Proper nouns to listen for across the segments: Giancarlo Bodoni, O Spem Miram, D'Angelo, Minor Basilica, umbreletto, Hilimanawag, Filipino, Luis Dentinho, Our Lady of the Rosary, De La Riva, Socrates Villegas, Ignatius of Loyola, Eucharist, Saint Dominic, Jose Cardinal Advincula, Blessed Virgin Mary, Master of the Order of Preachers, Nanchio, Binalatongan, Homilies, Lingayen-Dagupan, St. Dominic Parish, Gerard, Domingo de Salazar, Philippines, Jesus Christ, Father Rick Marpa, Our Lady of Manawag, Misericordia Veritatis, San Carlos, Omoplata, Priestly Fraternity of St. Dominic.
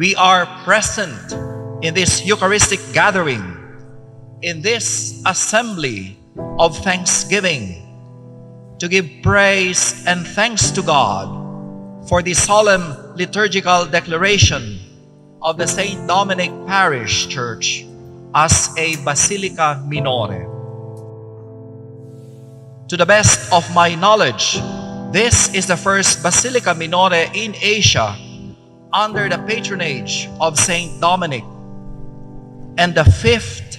we are present in this Eucharistic gathering, in this assembly of thanksgiving, to give praise and thanks to God for the solemn liturgical declaration of the St. Dominic Parish Church as a Basilica Minore. To the best of my knowledge, this is the first Basilica Minore in Asia under the patronage of St. Dominic, and the fifth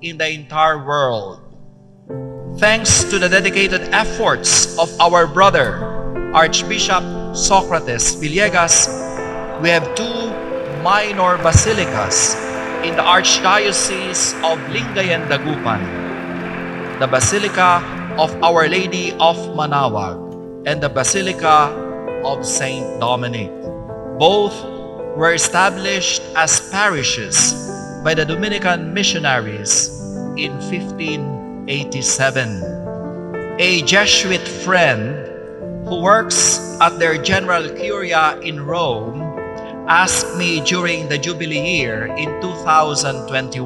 in the entire world, thanks to the dedicated efforts of our brother, Archbishop Socrates Villegas. We have two minor basilicas in the Archdiocese of Lingayen-Dagupan, the Basilica of Our Lady of Manawag and the Basilica of St. Dominic. Both were established as parishes by the Dominican missionaries in 1587. A Jesuit friend who works at their general curia in Rome asked me during the Jubilee year in 2021,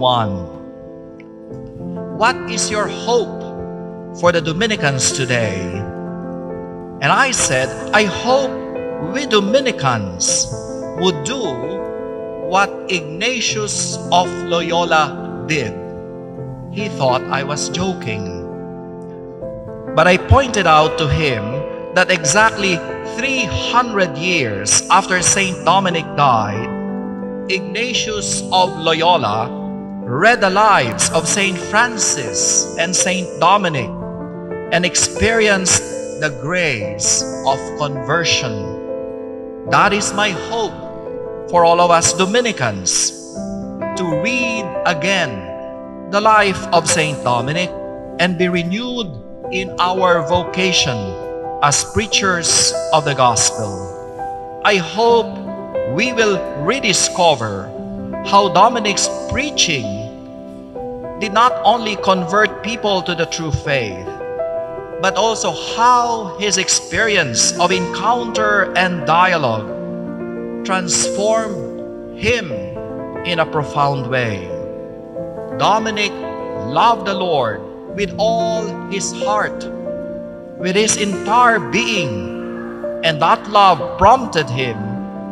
"What is your hope for the Dominicans today?" And I said, "I hope we Dominicans would do what Ignatius of Loyola did." He thought I was joking, but I pointed out to him that exactly 300 years after St. Dominic died, Ignatius of Loyola read the lives of St. Francis and St. Dominic and experienced the grace of conversion. That is my hope for all of us Dominicans, to read again the life of St. Dominic and be renewed in our vocation as preachers of the gospel. I hope we will rediscover how Dominic's preaching did not only convert people to the true faith, but also how his experience of encounter and dialogue transformed him in a profound way. Dominic loved the Lord with all his heart, with his entire being, and that love prompted him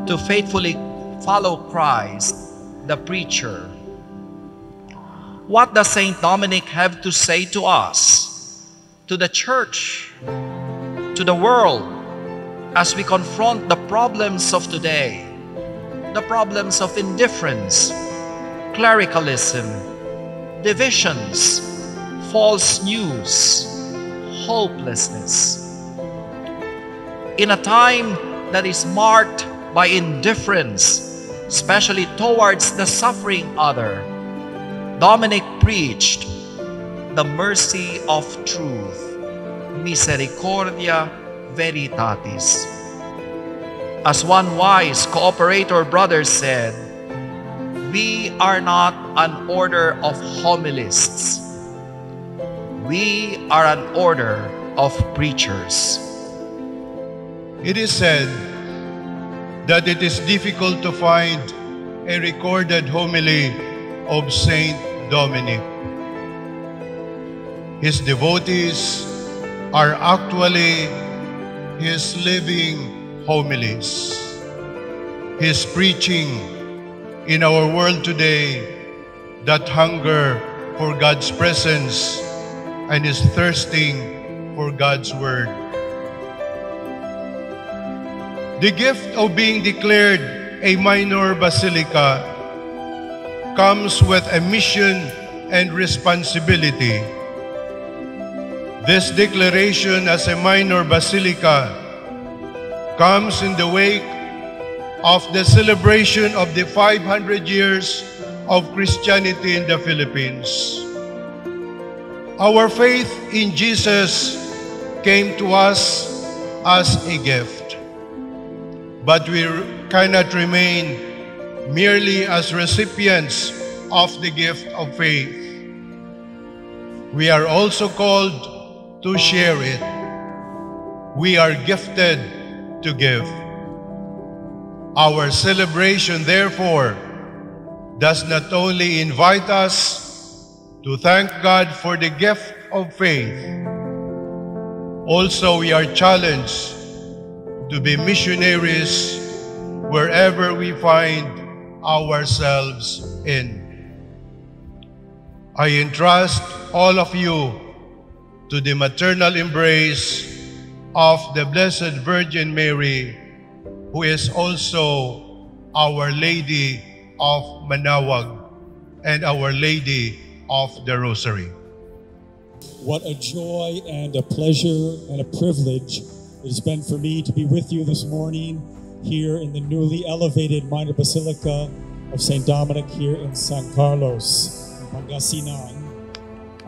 to faithfully follow Christ, the preacher. What does St. Dominic have to say to us, to the church, to the world, as we confront the problems of today, the problems of indifference, clericalism, divisions, false news, hopelessness? In a time that is marked by indifference, especially towards the suffering other, Dominic preached the mercy of truth, Misericordia Veritatis. As one wise cooperator brother said, "We are not an order of homilists. We are an order of preachers." It is said that it is difficult to find a recorded homily of Saint Dominic. His devotees are actually his living homilies. His preaching in our world today, that hunger for God's presence and is thirsting for God's word. The gift of being declared a minor basilica comes with a mission and responsibility. This declaration as a minor basilica comes in the wake of the celebration of the 500 years of Christianity in the Philippines. Our faith in Jesus came to us as a gift, but we cannot remain merely as recipients of the gift of faith. We are also called to share it. We are gifted to give. Our celebration, therefore, does not only invite us to thank God for the gift of faith, also we are challenged to be missionaries wherever we find ourselves in. I entrust all of you to the maternal embrace of the Blessed Virgin Mary, who is also Our Lady of Manawag and Our Lady of the Rosary. What a joy and a pleasure and a privilege it has been for me to be with you this morning here in the newly elevated Minor Basilica of St. Dominic here in San Carlos, in Pangasinan.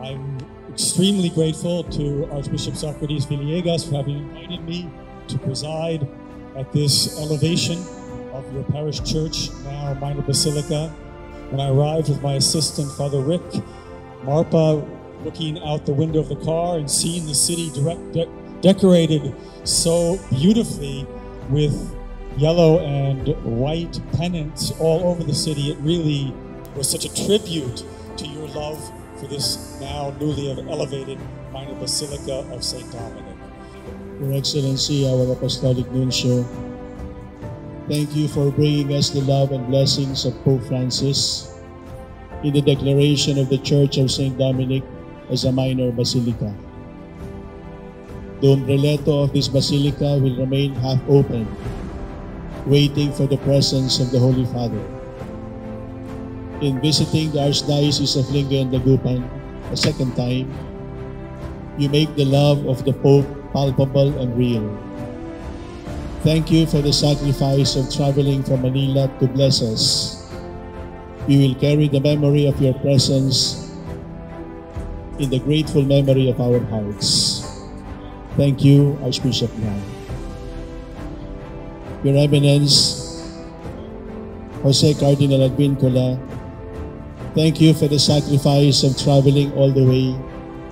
I'm extremely grateful to Archbishop Socrates Villegas for having invited me to preside at this elevation of your parish church, now Minor Basilica. When I arrived with my assistant, Father Rick Marpa, looking out the window of the car and seeing the city decorated so beautifully with yellow and white pennants all over the city, it really was such a tribute to your love for this now newly elevated Minor Basilica of St. Dominic. Your Excellency, our Apostolic Nuncio, thank you for bringing us the love and blessings of Pope Francis in the declaration of the Church of St. Dominic as a minor basilica. The umbreletto of this basilica will remain half open, waiting for the presence of the Holy Father. In visiting the Archdiocese of Lingayen-Dagupan a second time, you make the love of the Pope palpable and real. Thank you for the sacrifice of traveling from Manila to bless us. We will carry the memory of your presence in the grateful memory of our hearts. Thank you, Archbishop Miram. Your Eminence, Jose Cardinal Advincula, thank you for the sacrifice of traveling all the way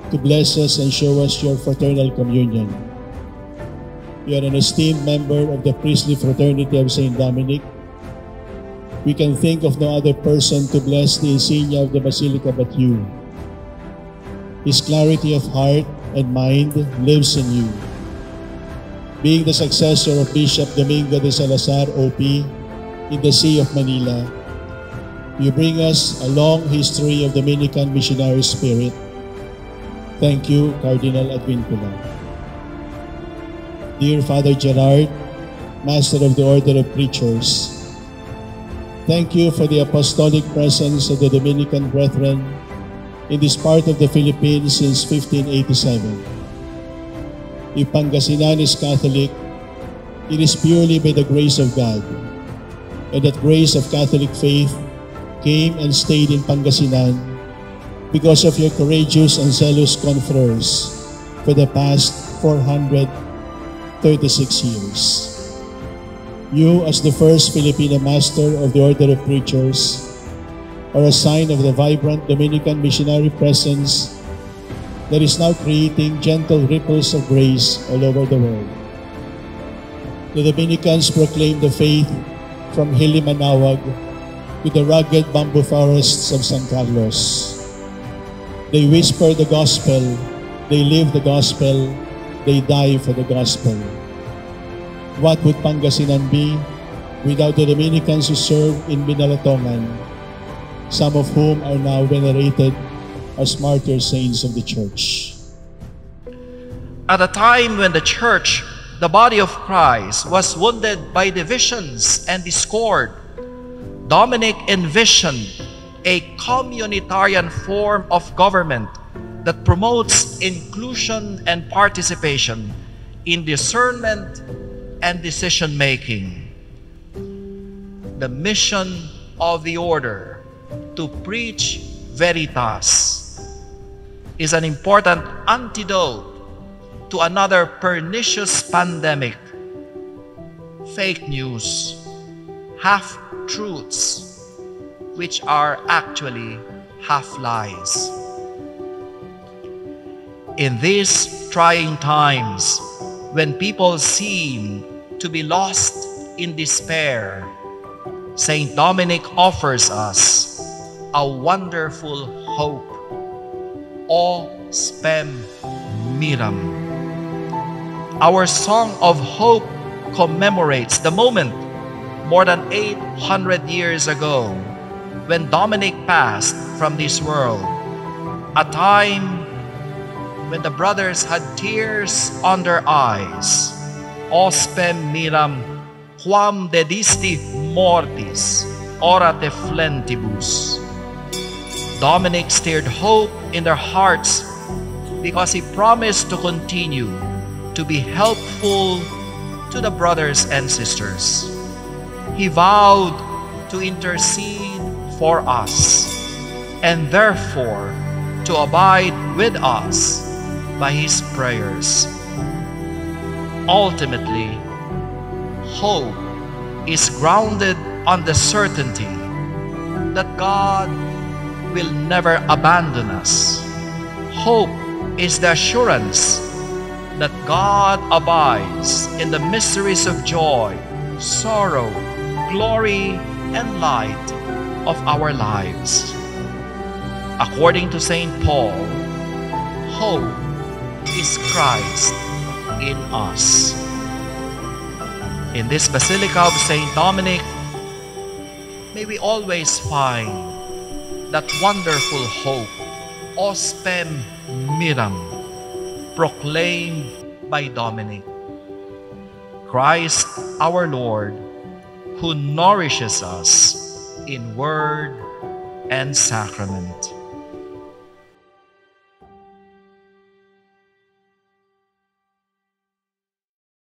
to bless us and show us your fraternal communion. You are an esteemed member of the Priestly Fraternity of St. Dominic. We can think of no other person to bless the insignia of the Basilica but you. His clarity of heart and mind lives in you. Being the successor of Bishop Domingo de Salazar, OP, in the See of Manila, you bring us a long history of Dominican missionary spirit. Thank you, Cardinal Advincula. Dear Father Gerard, Master of the Order of Preachers, thank you for the apostolic presence of the Dominican Brethren in this part of the Philippines since 1587. If Pangasinan is Catholic, it is purely by the grace of God, and that grace of Catholic faith came and stayed in Pangasinan because of your courageous and zealous confreres for the past 436 years. You, as the first Filipino Master of the Order of Preachers, are a sign of the vibrant Dominican missionary presence that is now creating gentle ripples of grace all over the world. The Dominicans proclaim the faith from Hilimanawag to the rugged bamboo forests of San Carlos. They whisper the gospel, they live the gospel, they die for the gospel. What would Pangasinan be without the Dominicans who serve in Binalatongan, some of whom are now venerated as martyr saints of the Church? At a time when the Church, the body of Christ, was wounded by divisions and discord, Dominic envisioned a communitarian form of government that promotes inclusion and participation in discernment and decision-making. The mission of the order, to preach veritas, is an important antidote to another pernicious pandemic: fake news, half-truths, which are actually half-lies. In these trying times, when people seem to be lost in despair, St. Dominic offers us a wonderful hope. O Spem Miram. Our song of hope commemorates the moment more than 800 years ago when Dominic passed from this world, a time when the brothers had tears on their eyes. O Spem Miram, quam dedisti mortis, ora te flentibus. Dominic stirred hope in their hearts because he promised to continue to be helpful to the brothers and sisters. He vowed to intercede for us and therefore to abide with us by his prayers. Ultimately, hope is grounded on the certainty that God will never abandon us. Hope is the assurance that God abides in the mysteries of joy, sorrow, glory, and light of our lives. According to St. Paul, hope is Christ in us. In this Basilica of St. Dominic, may we always find that wonderful hope, O Spem Miram, proclaimed by Dominic. Christ our Lord, who nourishes us in word and sacrament.